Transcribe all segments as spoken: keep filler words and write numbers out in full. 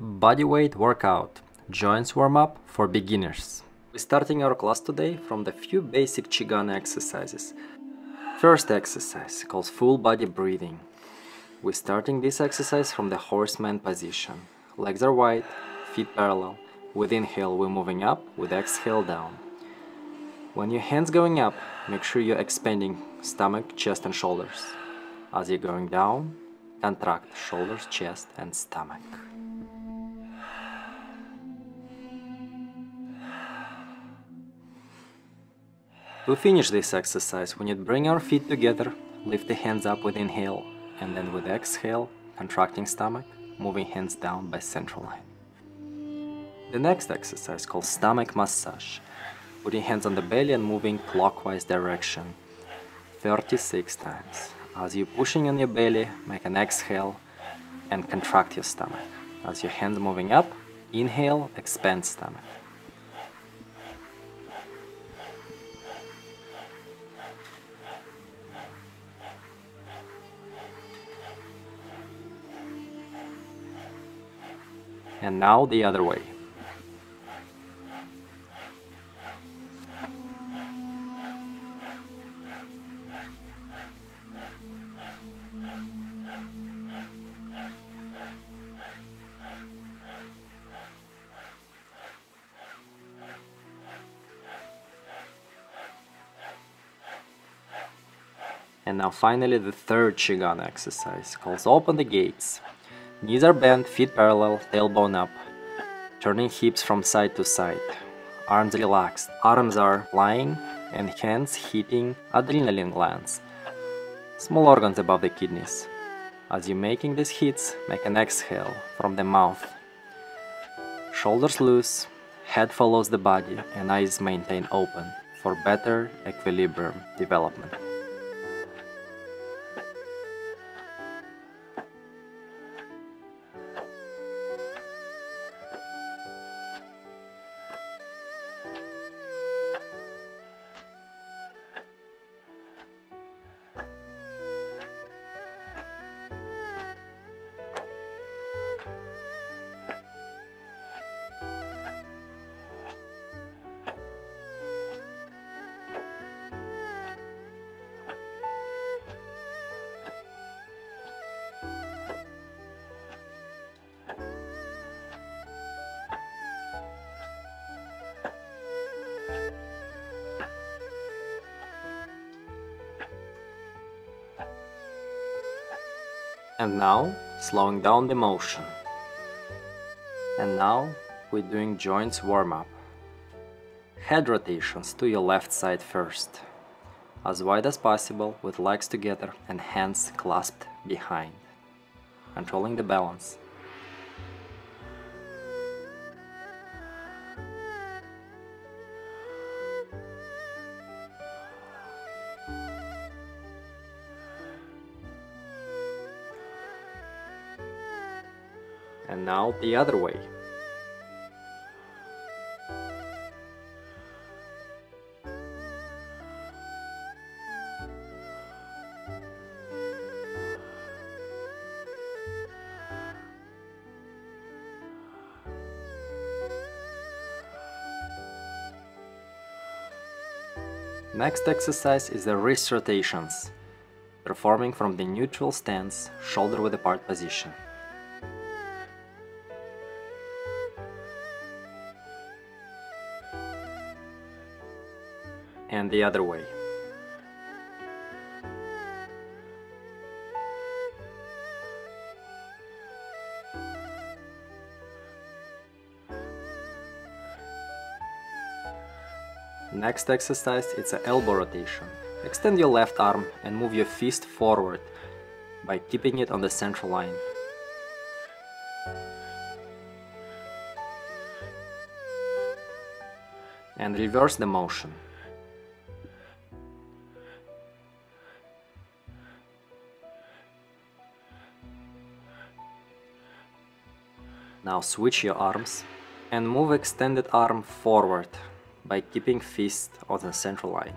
Bodyweight workout, joints warm-up for beginners. We're starting our class today from the few basic Qigong exercises. First exercise, called full body breathing. We're starting this exercise from the horseman position. Legs are wide, feet parallel. With inhale, we're moving up, with exhale, down. When your hands going up, make sure you're expanding stomach, chest and shoulders. As you're going down, contract shoulders, chest and stomach. To finish this exercise, we need to bring our feet together, lift the hands up with inhale, and then with exhale, contracting stomach, moving hands down by central line. The next exercise, called stomach massage, putting hands on the belly and moving clockwise direction thirty-six times. As you're pushing on your belly, make an exhale and contract your stomach. As your hands moving up, inhale, expand stomach. And now the other way. And now finally the third Qigong exercise, called open the gates. Knees are bent, feet parallel, tailbone up, turning hips from side to side, arms relaxed, arms are lying and hands hitting adrenal glands, small organs above the kidneys. As you're making these hits, make an exhale from the mouth, shoulders loose, head follows the body and eyes maintain open for better equilibrium development. And now, slowing down the motion. And now, we're doing joints warm-up. Head rotations to your left side first. As wide as possible, with legs together and hands clasped behind. Controlling the balance. And now the other way. Next exercise is the wrist rotations, performing from the neutral stance, shoulder width apart position. And the other way. Next exercise, it's an elbow rotation. Extend your left arm and move your fist forward by keeping it on the central line. And reverse the motion. Now switch your arms and move extended arm forward by keeping fist on the central line.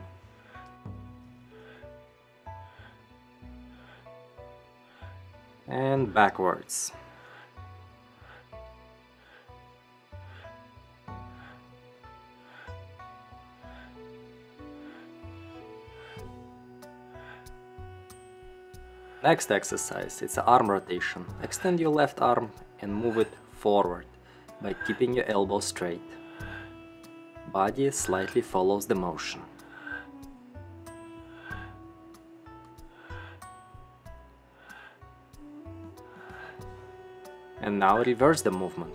And backwards. Next exercise, it's an arm rotation. Extend your left arm and move it forward by keeping your elbow straight. Body slightly follows the motion. And now reverse the movement.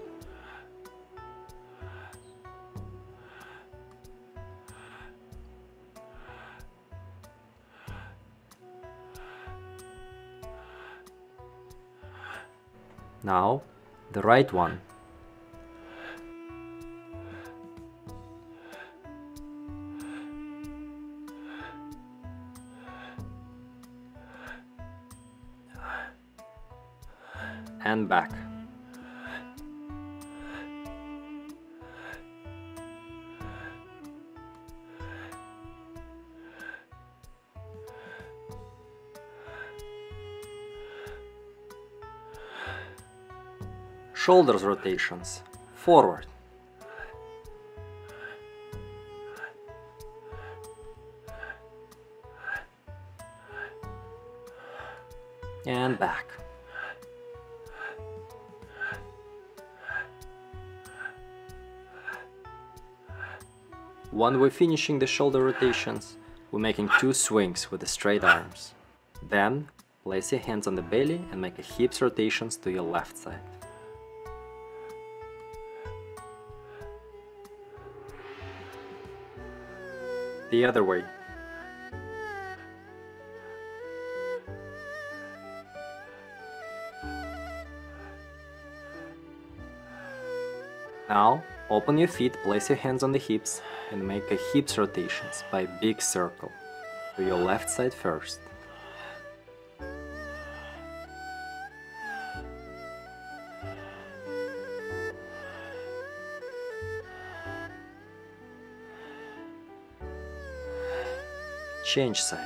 Now, the right one. And back. Shoulders rotations, forward, and back. When we're finishing the shoulder rotations, we're making two swings with the straight arms. Then, place your hands on the belly and make a hips rotations to your left side. The other way. Now, open your feet, place your hands on the hips, and make a hips rotations by big circle to your left side first. Change side.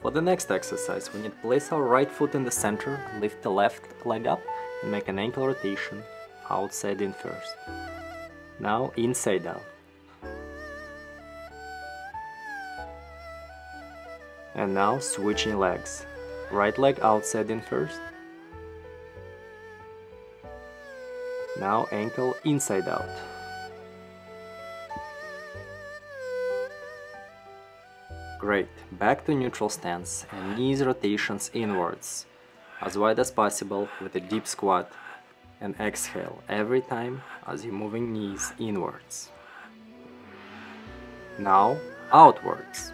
For the next exercise, we need to place our right foot in the center, lift the left leg up, and make an ankle rotation, outside in first. Now inside out. And now switching legs, right leg outside in first, now ankle inside out. Great, back to neutral stance and knees rotations inwards, as wide as possible with a deep squat, and exhale every time as you're moving knees inwards. Now outwards.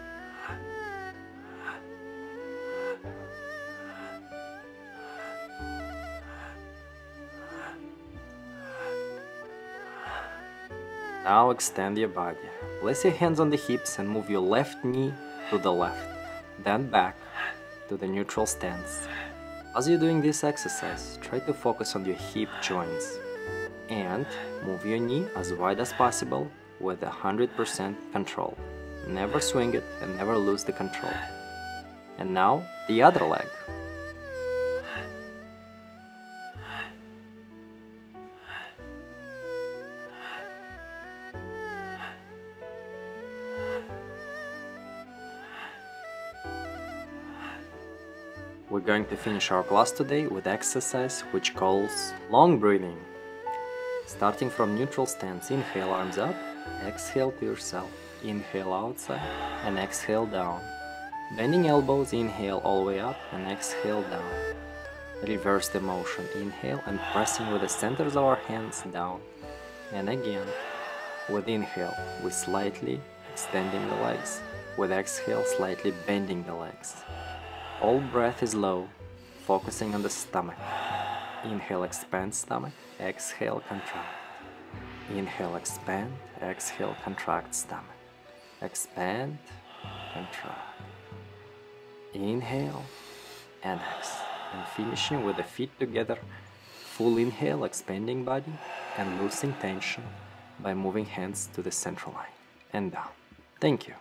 Now extend your body. Place your hands on the hips and move your left knee to the left, then back to the neutral stance. As you're doing this exercise, try to focus on your hip joints and move your knee as wide as possible with one hundred percent control. Never swing it and never lose the control. And now the other leg. We're going to finish our class today with exercise which calls long breathing. Starting from neutral stance, inhale arms up, exhale to yourself, inhale outside and exhale down. Bending elbows, inhale all the way up and exhale down. Reverse the motion, inhale and pressing with the centers of our hands down. And again, with inhale, we slightly extending the legs, with exhale slightly bending the legs. All breath is low, focusing on the stomach. Inhale, expand stomach, exhale, contract. Inhale, expand, exhale, contract stomach. Expand, contract. Inhale, and exhale. And finishing with the feet together. Full inhale, expanding body, and loosening tension by moving hands to the central line and down. Thank you.